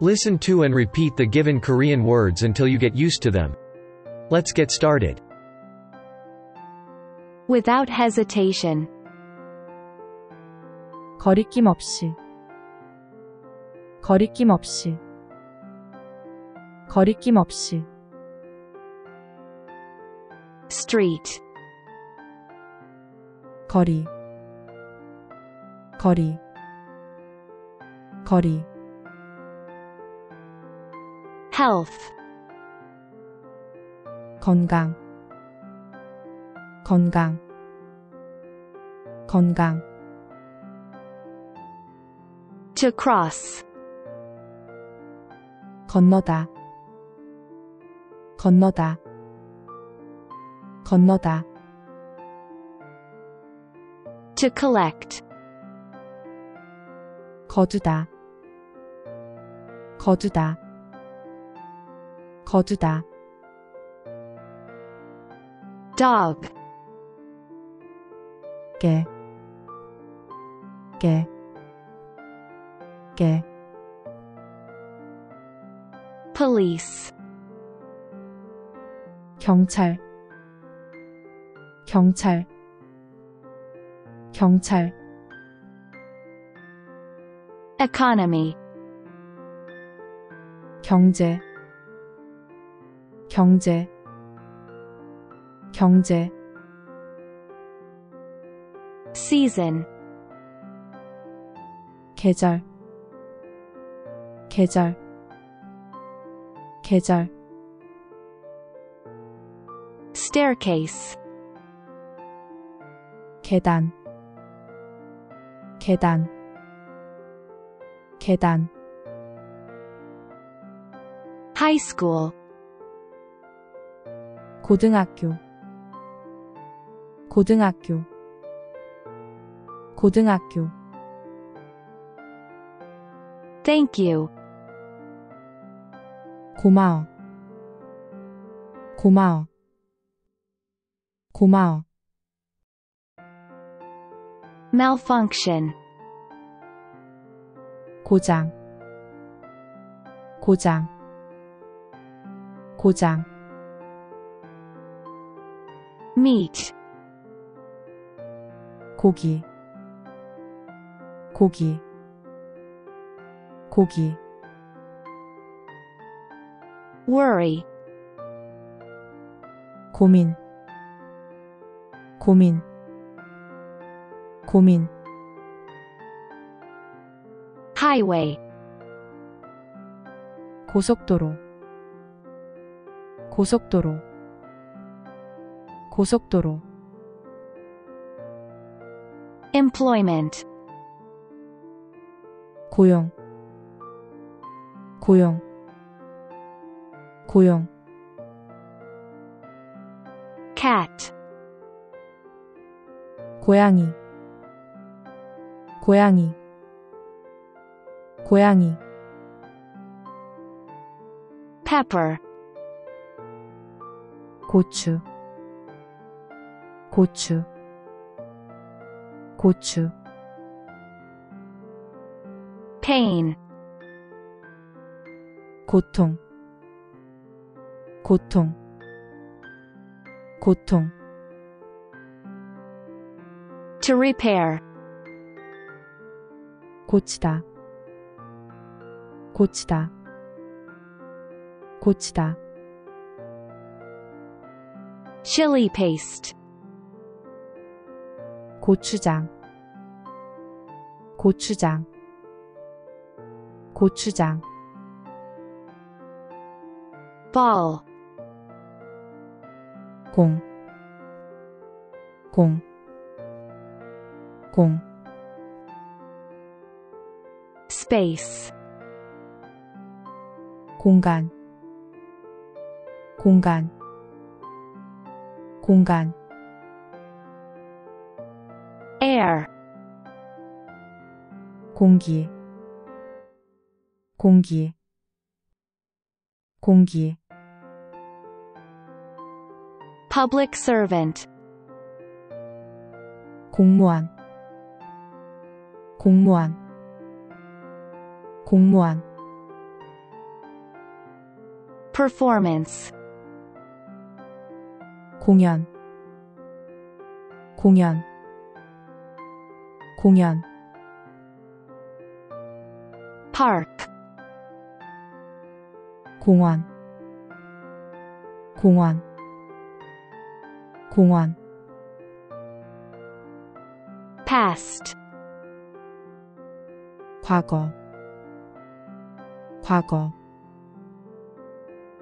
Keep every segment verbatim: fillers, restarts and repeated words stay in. Listen to and repeat the given Korean words until you get used to them. Let's get started. Without hesitation. 거리낌 없이. 거리낌 없이. 거리낌 없이. Street. 거리. 거리. 거리. health 건강 건강 건강 to cross 건너다 건너다 건너다 to collect 거두다 거두다 거두다 dog 개 개 개 police 경찰 경찰 경찰 economy 경제 경제 경제 season 계절 계절 계절 staircase 계단 계단 계단 high school 고등학교 고등학교 고등학교 Thank you 고마워 고마워 고마워 malfunction 고장 고장 고장 meat 고기 고기 고기 worry 고민 고민 고민 highway 고속도로 고속도로 고속도로 employment 고용 고용 고용 cat 고양이 고양이 고양이 pepper 고추 고추 고추 pain 고통 고통 고통 to repair 고치다 고치다 고치다 chili paste 고추장 고추장 고추장 ball 공 공 공 space 공간 공간 공간 air 공기 공기 공기 public servant 공무원 공무원 공무원 performance 공연 공연 공연 park 공원 공원 공원 past 과거 과거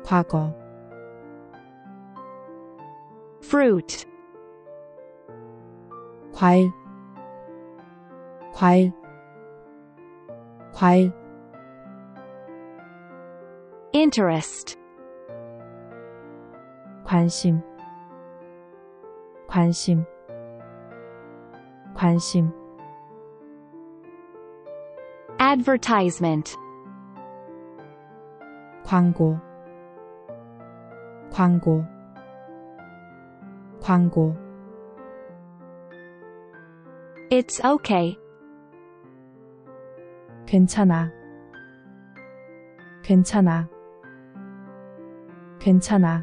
과거 fruit 과일 과일 과일 interest 관심 관심 관심 advertisement 광고 광고 광고 It's okay 괜찮아 괜찮아 괜찮아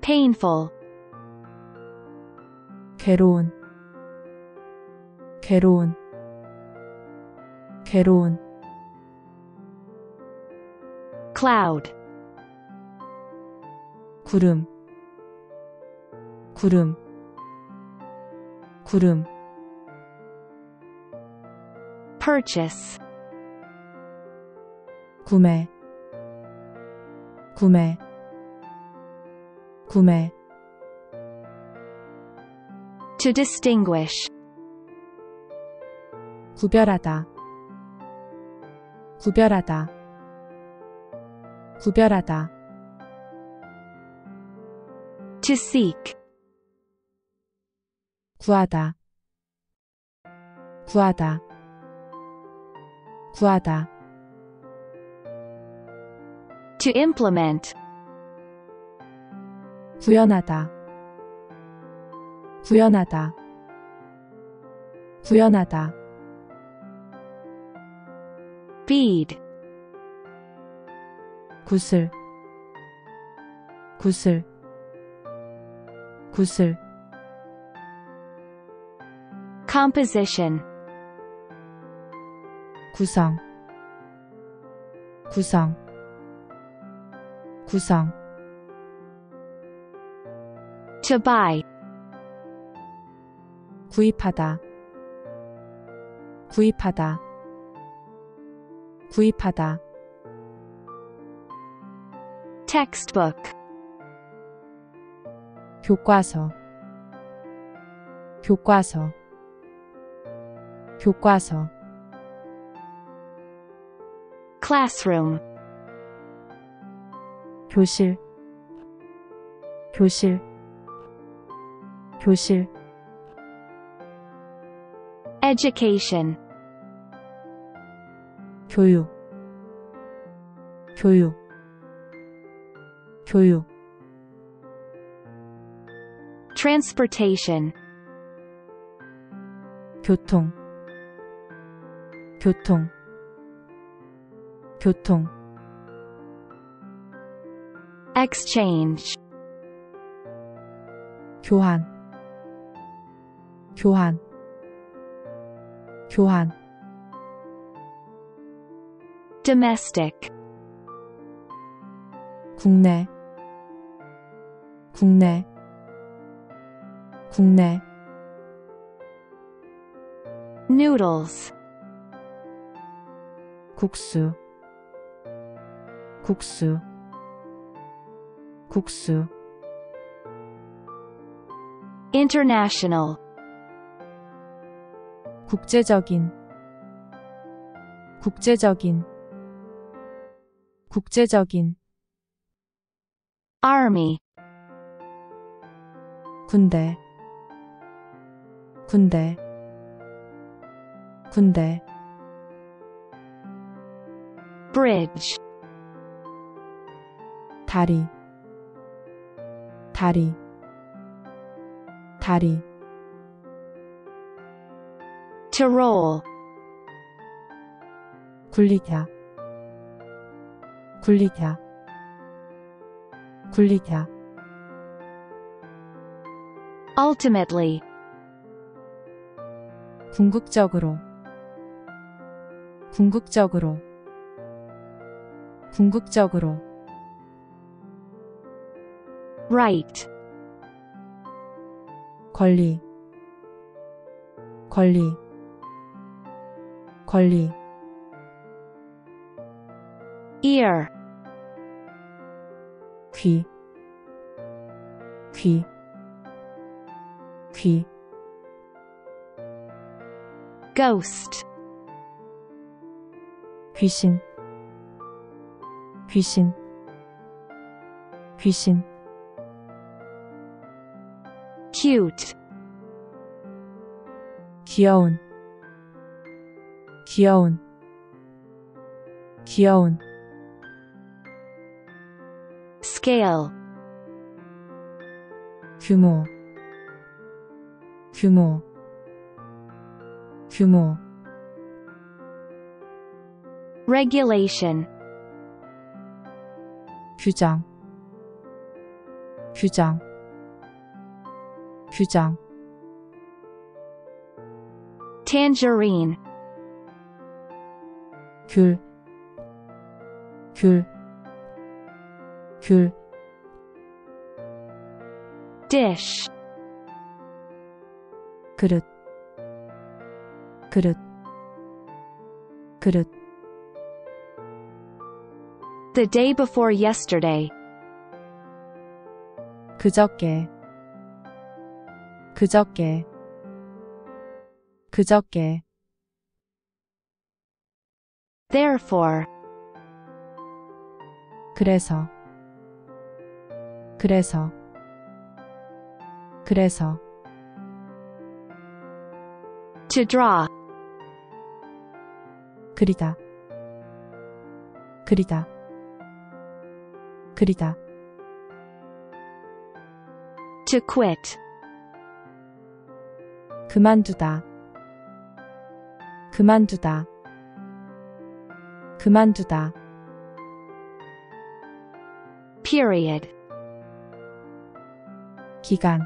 painful 괴로운 괴로운 괴로운 cloud 구름 구름 구름 purchase 구매 구매 구매 to distinguish 구별하다 구별하다 구별하다 to seek 구하다 구하다 구하다 to implement 구현하다 구현하다 구현하다 bead 구슬 구슬 구슬 composition 구성 구성 구성 to buy 구입하다 구입하다 구입하다 textbook 교과서 교과서 교과서 classroom 교실 교실 교실 education 교육 교육 교육 transportation 교통 교통 교통 exchange 교환 교환 교환 domestic 국내 국내 국내 noodles 국수 국수 국수 international 국제적인 국제적인 국제적인 army 군대 군대 군대 bridge 다리 다리 다리 To roll 굴리다 굴리다 굴리다 Ultimately 궁극적으로 궁극적으로 궁극적으로 Right 권리 권리 권리 Ear 귀 귀 귀 Ghost 귀신 귀신 귀신 cute 귀여운 귀여운 귀여운 scale 규모 규모 규모 regulation 규정 규정 규정 tangerine 귤 귤 귤 dish 그릇 그릇 그릇 The day before yesterday 그저께 그저께 그저께 Therefore 그래서 그래서 그래서 To draw 그리다 그리다 그리다 To quit 그만두다 그만두다 그만두다 period 기간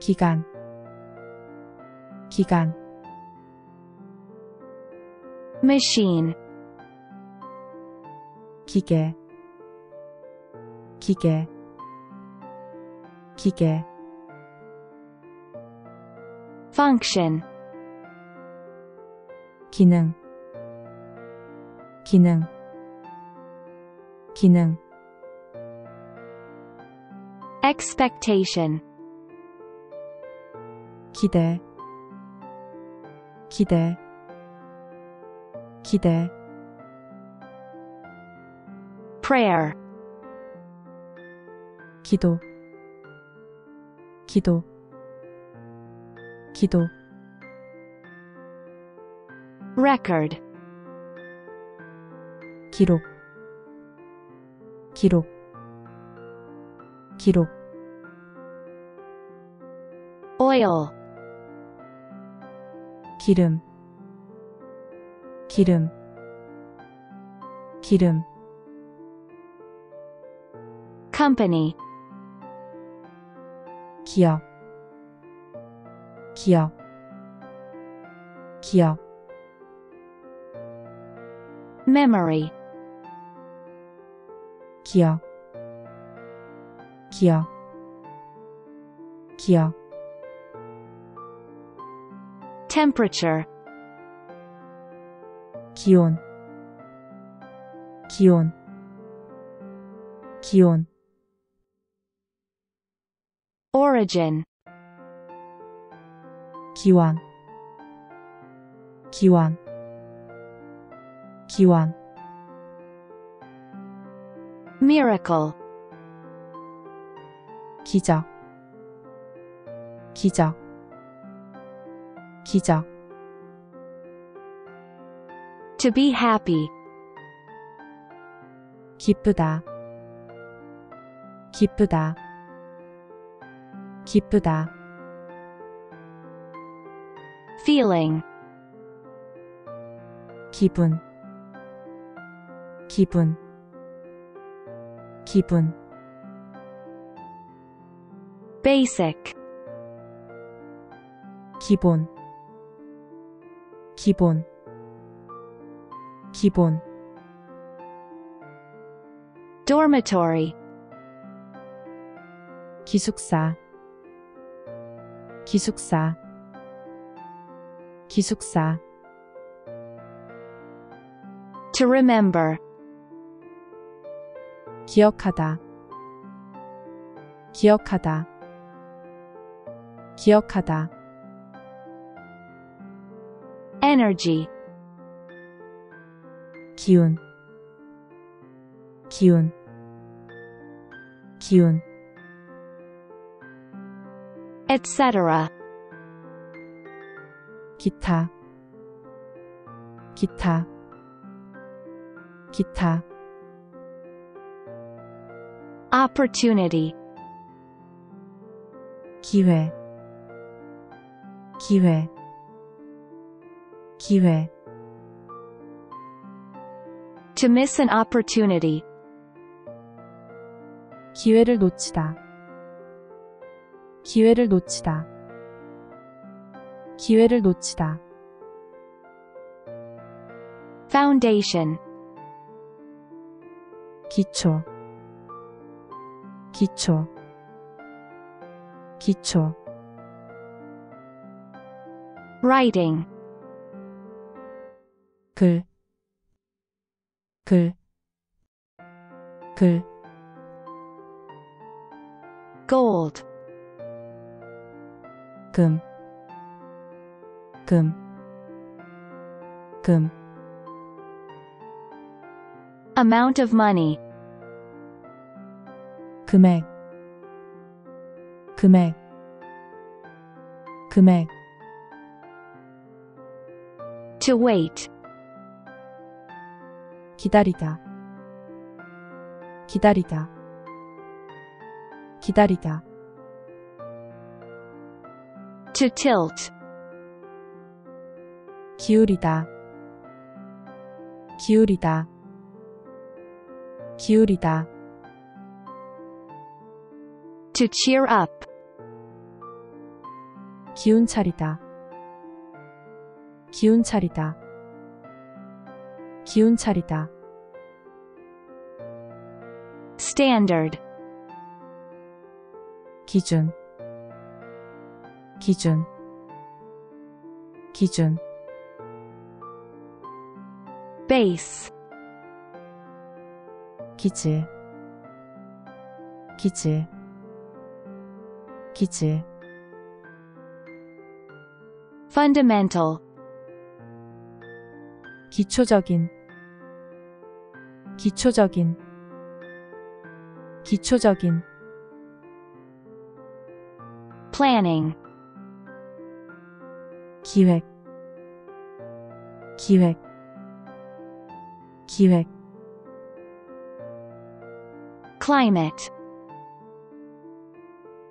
기간 기간 machine 기계 기계 기계 function 기능 기능 기능 expectation 기대 기대 기대 prayer 기도 기도 기도 record 기록 기록 기록 oil 기름 기름 기름 company 기업 기업 기업 memory 기억 기억 기억 temperature 기온 기온 기온 origin 기원 기원 기원 miracle 기적 기적 기적 to be happy 기쁘다 기쁘다 기쁘다. feeling 기분 기분 기분 basic 기본 기본 기본 dormitory 기숙사 기숙사 기숙사 to remember 기억하다 기억하다 기억하다 energy 기운 기운 기운 et cetera 기타 기타 기타 opportunity 기회 기회 기회 to miss an opportunity 기회를 놓치다 기회를 놓치다 기회를 놓치다 foundation 기초 기초 기초 writing 글 글 글 gold 금 금, 금 amount of money 금액 금액 금액 to wait 기다리다 기다리다 기다리다 to tilt 기울이다 기울이다 기울이다 to cheer up 기운 차리다 기운 차리다 기운 차리다 standard 기준 기준 기준 base 기질 기질 기질 fundamental 기초적인 기초적인 기초적인 planning 기획 기획 기획 climate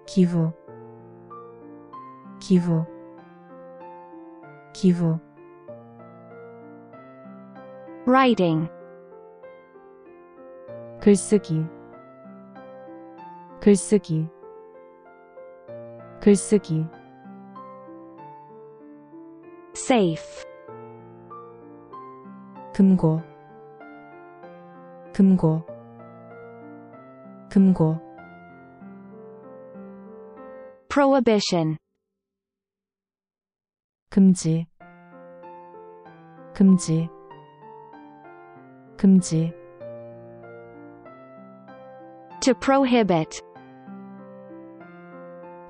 기후 기후 기후 writing 글쓰기 글쓰기 글쓰기 safe 금고 금고 금고 prohibition 금지 금지 금지 to prohibit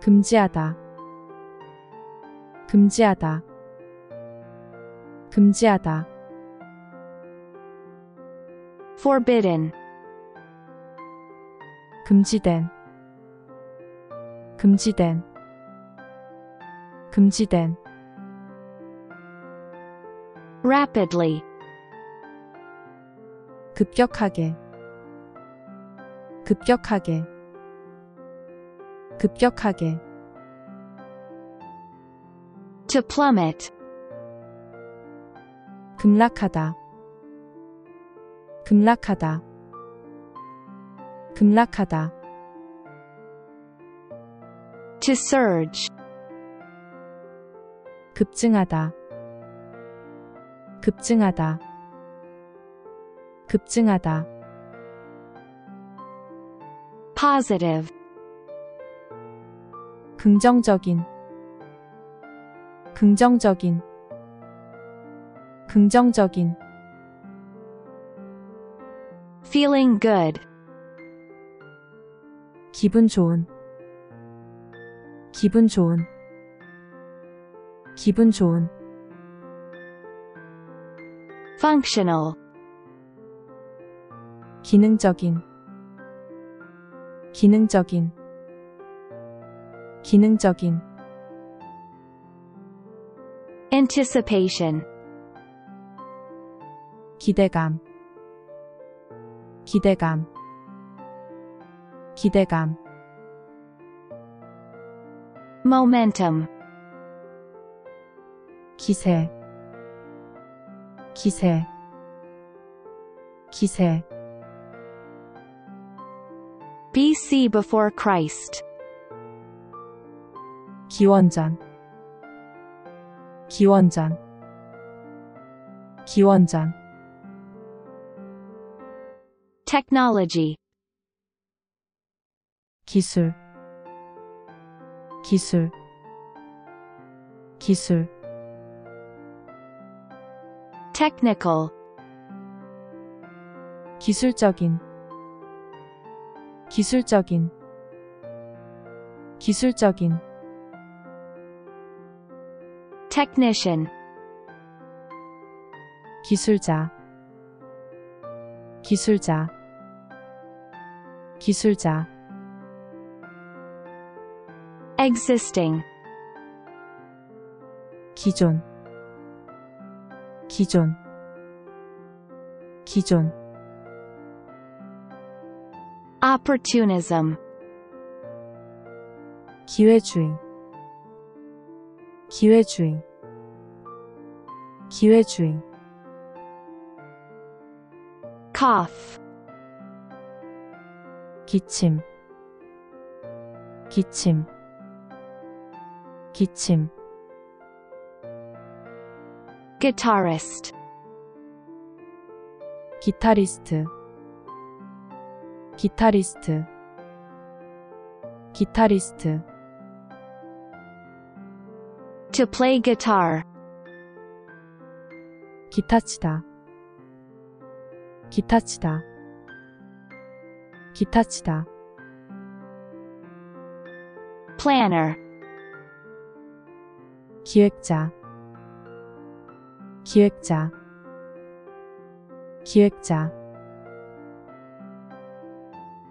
금지하다 금지하다 금지하다 forbidden 금지된 금지된 금지된 rapidly 급격하게 급격하게 급격하게 to plummet. 급락하다, 급락하다, 급락하다. to surge. 급증하다, 급증하다, 급증하다. positive. 긍정적인, 긍정적인, 긍정적인. feeling good. 기분 좋은, 기분 좋은, 기분 좋은. functional. 기능적인, 기능적인, 기능적인. anticipation. 기대감, 기대감, 기대감. momentum. 기세, 기세, 기세. 비씨 before Christ. 기원전, 기원전, 기원전. technology. 기술, 기술, 기술. technical. 기술적인, 기술적인, 기술적인. technician. 기술자, 기술자, 기술자. existing. 기존, 기존, 기존. opportunism. 기회주의, 기회주의, 기회주의. cough. 기침, 기침, 기침. guitarist. 기타리스트, 기타리스트, 기타리스트. to play guitar. 기타 치다, 기타 치다, 기타 치다. planner. 기획자, 기획자, 기획자.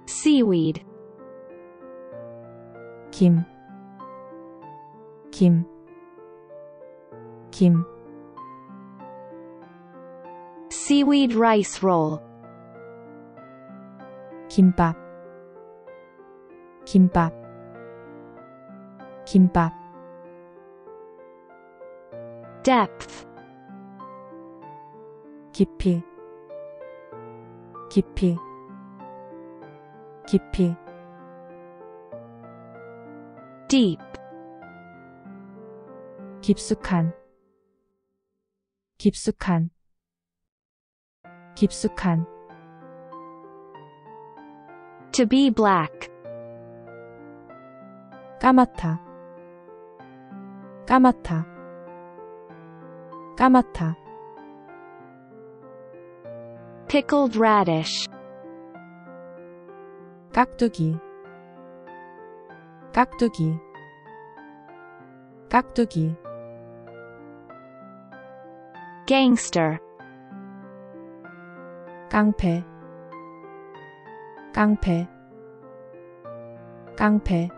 seaweed. 김, 김, 김. seaweed rice roll. 김밥, 김밥, 김밥. depth. 깊이, 깊이, 깊이. deep. 깊숙한, 깊숙한, 깊숙한. to be black. 까맣다, 까맣다, 까맣다. pickled radish. 깍두기, 깍두기, 깍두기. gangster. 깡패, 깡패, 깡패.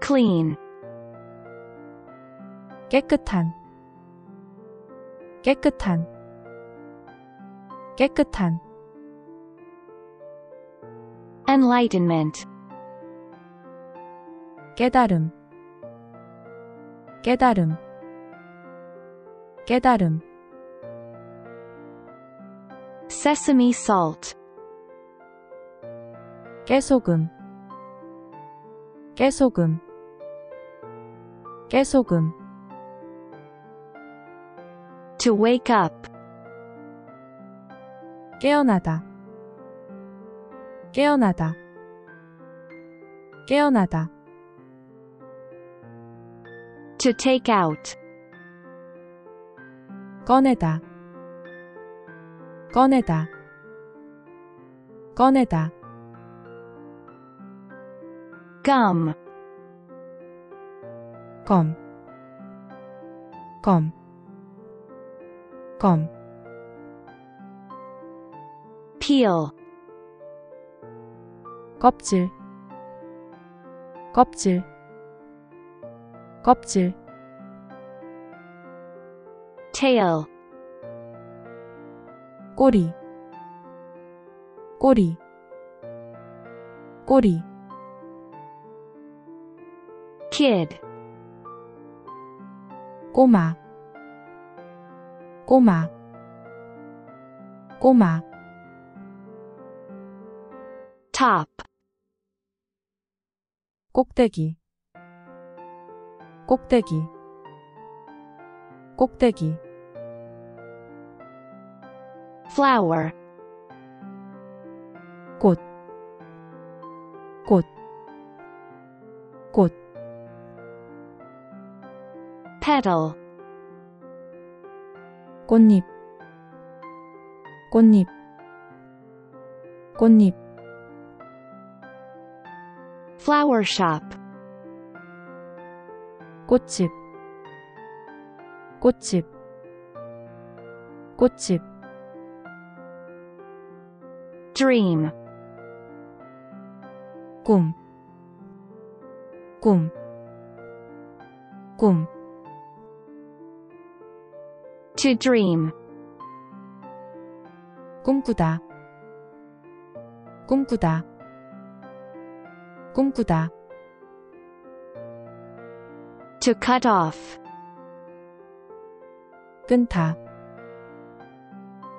clean. 깨끗한, 깨끗한, 깨끗한. enlightenment. 깨달음, 깨달음, 깨달음. Sesame salt. 깨소금, 깨소금, 깨소금. To wake up. 깨어나다, 깨어나다, 깨어나다. To take out. 꺼내다, 꺼내다, 꺼내다. Gum. Gum. Gum. Gum. Peel. 껍질, 껍질, 껍질. Tail. 꼬리, 꼬리, 꼬리. Kid. 꼬마, 꼬마, 꼬마. Top. 꼭대기, 꼭대기, 꼭대기. Flower. 꽃, 꽃, 꽃. Petal. 꽃잎, 꽃잎, 꽃잎. Flower shop. 꽃집, 꽃집, 꽃집. Dream. 꿈, 꿈, 꿈. To dream. 꿈꾸다, 꿈꾸다, 꿈꾸다. To cut off. 끊다,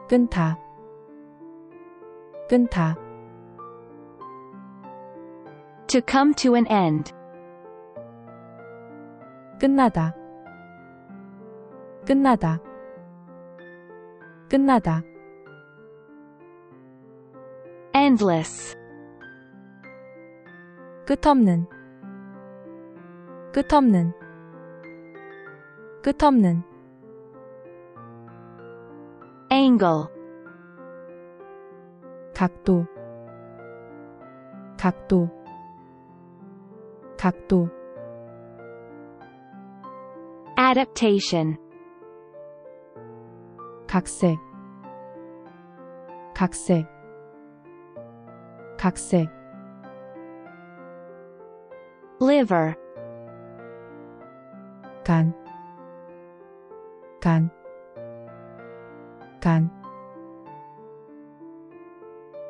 끊다, 끊다. To come to an end. 끝나다, 끝나다, 끝나다. Endless. 끝없는, 끝없는, 끝없는. Angle. 각도, 각도, 각도. Adaptation. 각색, 각색, 각색. Liver. 간, 간, 간.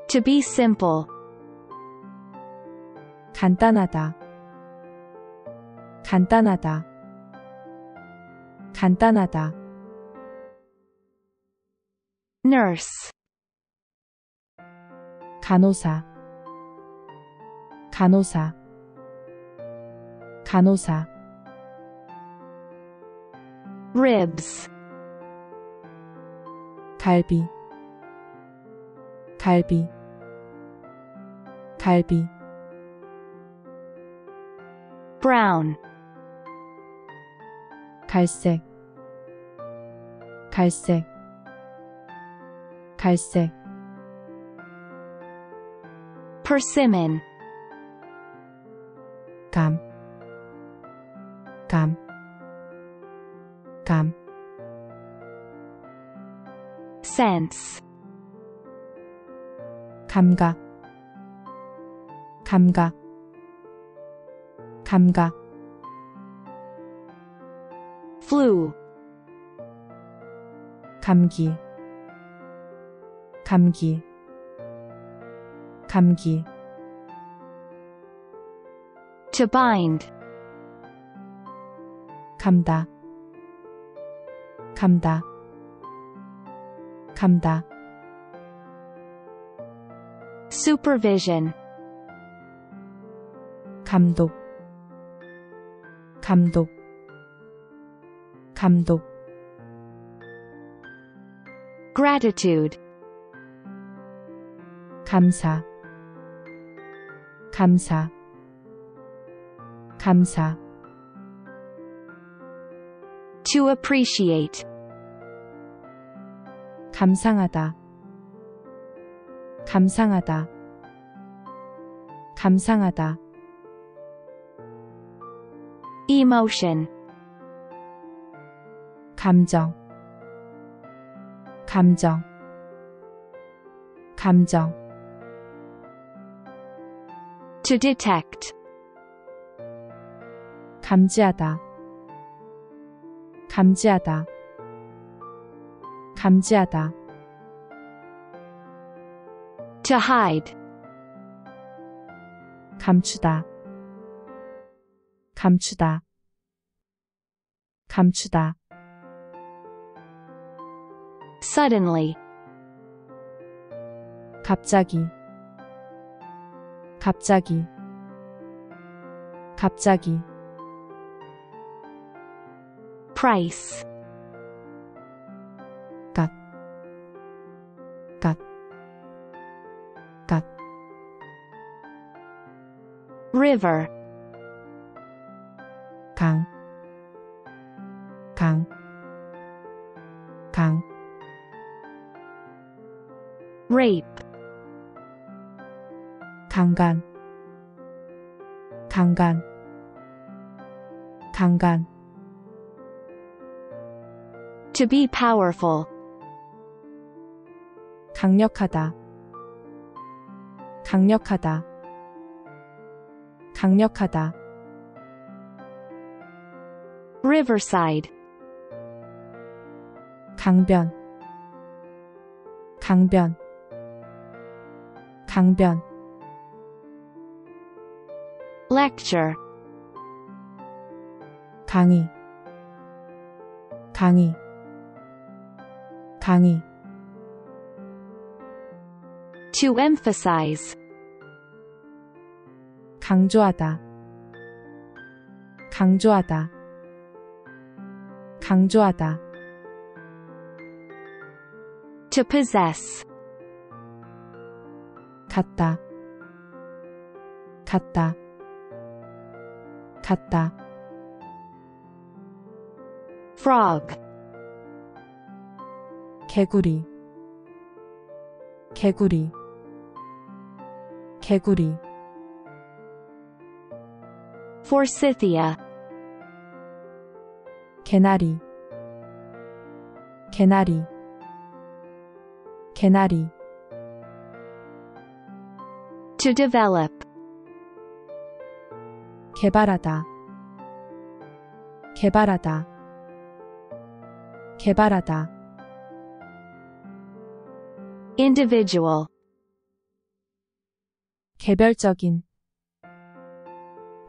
To be simple. 간단하다, 간단하다, 간단하다. Nurse. 간호사, 간호사, 간호사. Ribs. 갈비, 갈비, 갈비. Brown. 갈색, 갈색, 갈색. Persimmon. 감, 감, 감. Sense. 감각, 감각, 감각. Flu. 감기, 감기, 감기. To bind. 감다 감다 감다 supervision 감독 감독 감독 gratitude 감사 감사 감사 to appreciate 감상하다 감상하다 감상하다 emotion 감정 감정 감정 to detect 감지하다 감지하다 감지하다 to hide 감추다 감추다 감추다 suddenly 갑자기 갑자기 갑자기 price 값 값 값 river 강 강 강 rape 강간 강간 강간 to be powerful 강력하다 강력하다 강력하다 riverside 강변 강변 강변 lecture 강의 강의 강의 to emphasize 강조하다 강조하다 강조하다 to possess 갖다 갖다 갖다 frog 개구리 개구리 개구리 forsythia 개나리 개나리 개나리 to develop 개발하다 개발하다 개발하다 individual 개별적인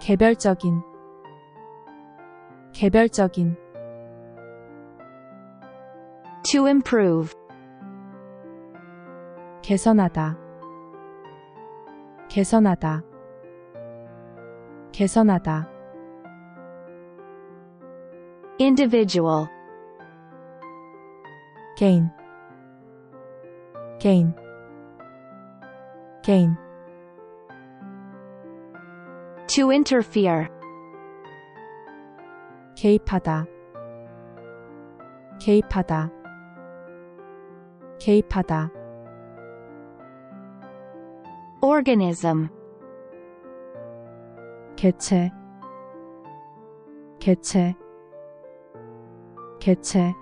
개별적인 개별적인 to improve 개선하다 개선하다 개선하다 individual 개인 개인 개인 to interfere 개입하다 개입하다 개입하다 organism 개체 개체 개체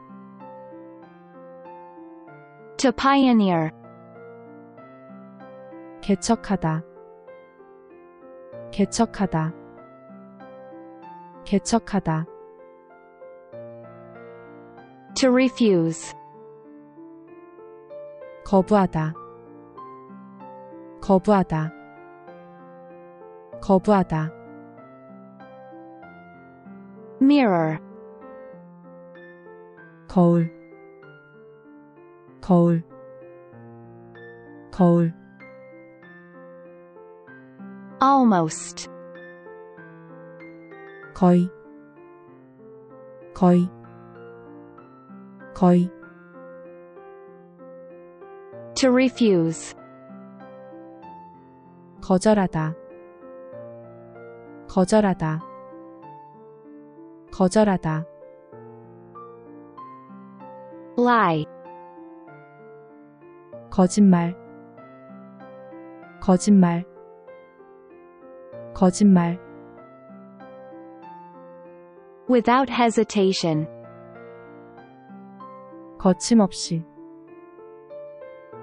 to pioneer 개척하다 개척하다 개척하다 to refuse 거부하다 거부하다 거부하다 mirror 거울, 거울, 거울. Almost. 거의, 거의, 거의. To refuse. 거절하다, 거절하다, 거절하다. Lie. 거짓말, 거짓말, 거짓말. Without hesitation. 거침없이,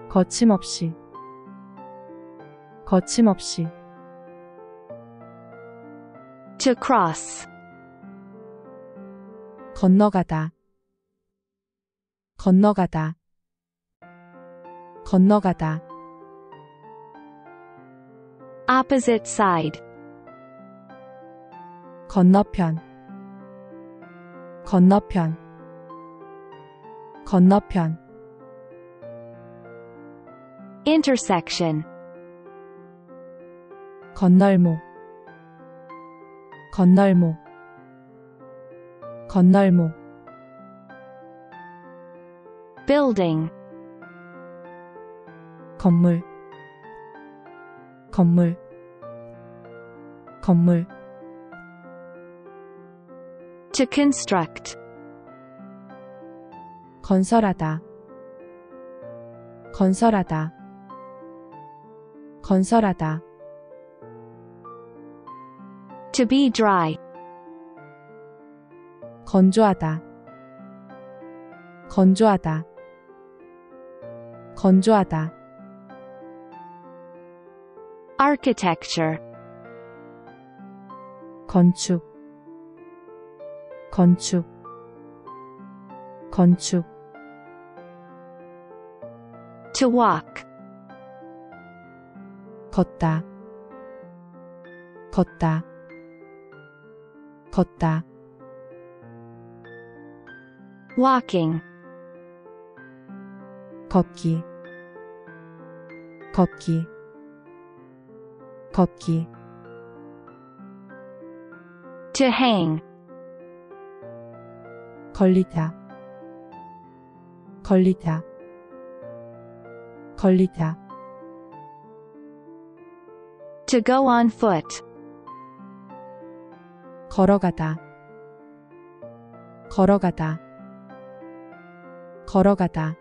거침없이, 거침없이. To cross. 건너가다, 건너가다, 건너가다. Opposite side. 건너편, 건너편, 건너편. Intersection. 건널목, 건널목, 건널목. Building. 건물, 건물, 건물. To construct. 건설하다, 건설하다, 건설하다. To be dry. 건조하다, 건조하다, 건조하다. Architecture. 건축, 건축, 건축. To walk. 걷다, 걷다, 걷다. Walking. 걷기, 걷기, 걷기. To hang. 걸리다, 걸리다, 걸리다. To go on foot. 걸어가다, 걸어가다, 걸어가다.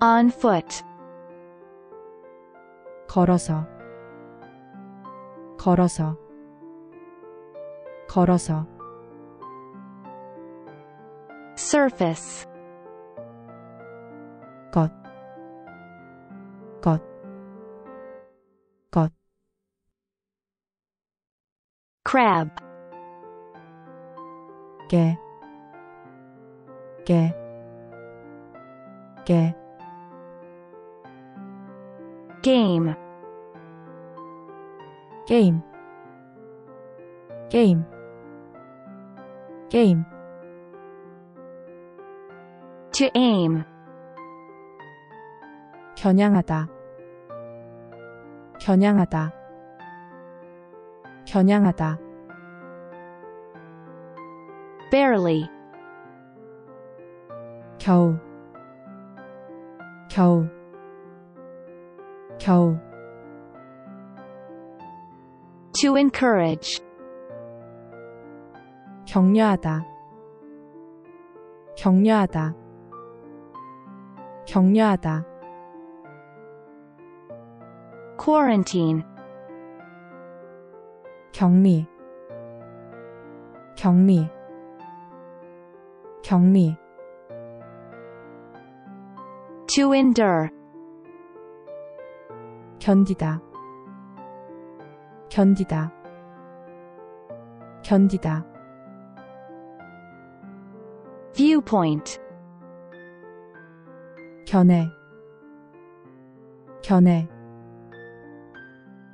On foot. 걸어서, 걸어서, 걸어서. Surface. 것, 것, 것. Crab. 개, 개, 개. Game. 게임, 게임, 게임. To aim. 겨냥하다, 겨냥하다, 겨냥하다. Barely. 겨우, 겨우, 겨우. To encourage. 격려하다, 격려하다, 격려하다. Quarantine. 격리, 격리, 격리. To endure. 견디다, 견디다, 견디다. Viewpoint. 견해, 견해,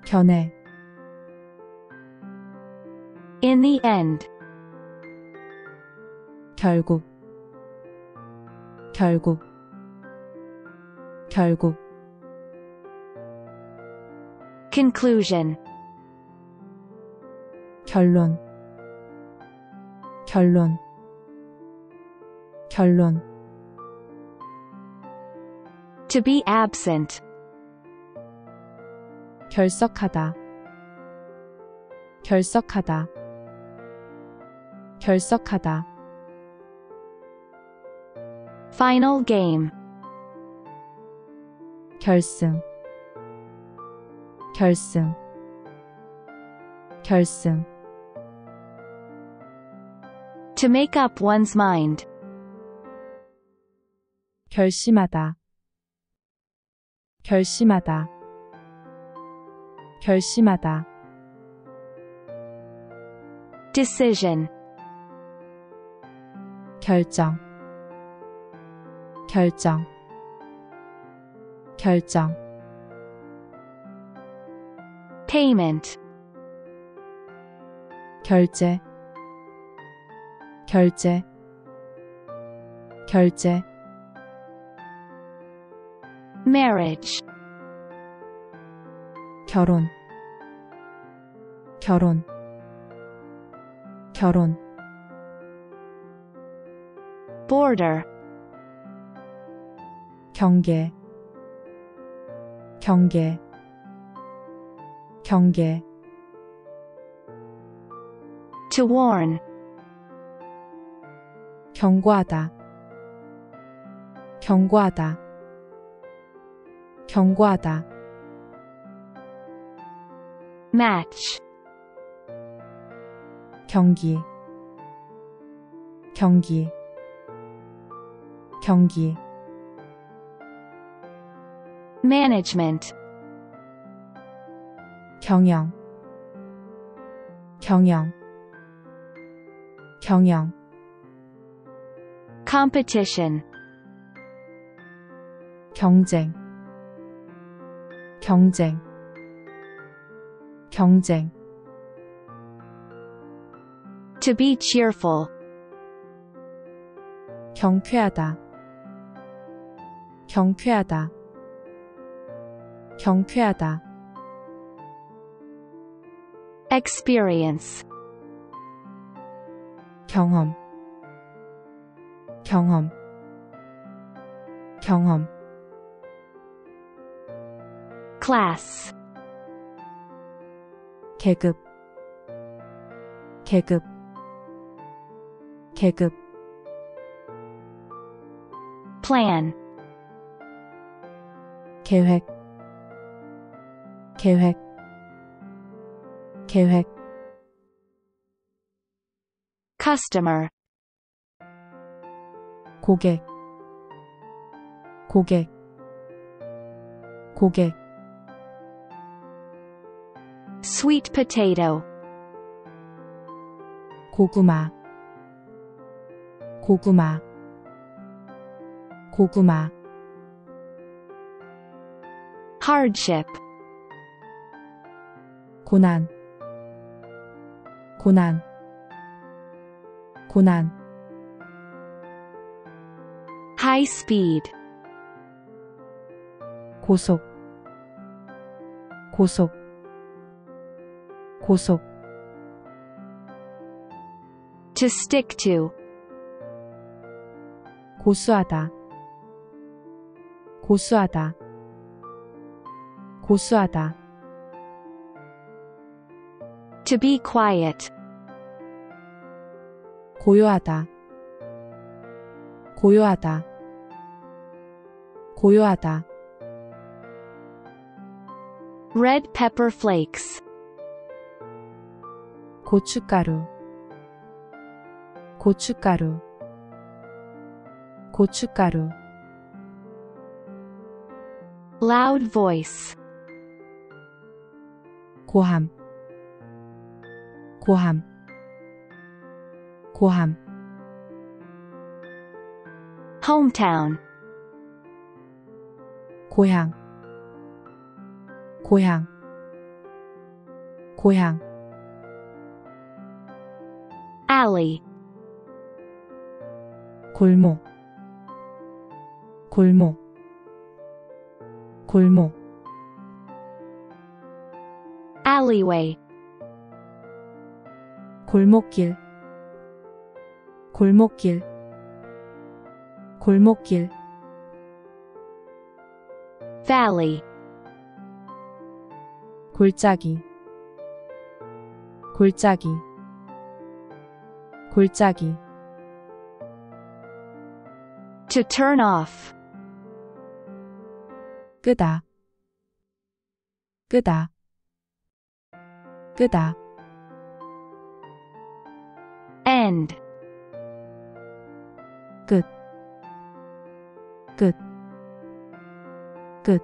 견해. In the end. 결국 결국 결국 Conclusion 결론 결론 결론 To be absent 결석하다 결석하다 결석하다 Final game 결승 결승 결승 To make up one's mind 결심하다 결심하다 결심하다 Decision 결정 결정 결정 Payment 결제 결제 결제 Marriage 결혼 결혼 결혼 Border 경계 경계 경계 To warn 경고하다 경고하다 경고하다 Match 경기 경기 경기 Management 경영 경영 경영 Competition 경쟁 경쟁 경쟁 To be cheerful 경쾌하다 경쾌하다 경쾌하다 Experience 경험 경험 경험 Class 계급 계급 계급 Plan 계획 계획 계획 Customer 고객 고객 고객 Sweet potato 고구마 고구마 고구마 Hardship 고난 고난 고난 High speed 고속 고속 고속 To stick to 고수하다 고수하다 고수하다 To be quiet 고요하다 고요하다 고요하다 Red pepper flakes 고춧가루 고춧가루 고춧가루 Loud voice 고함 고함 고함 Hometown 고향 고향 고향 Alley 골목 골목 골목 alleyway 골목길 골목길 골목길 valley 골짜기 골짜기 골짜기 to turn off 끄다 끄다 끄다 end 끝 끝 끝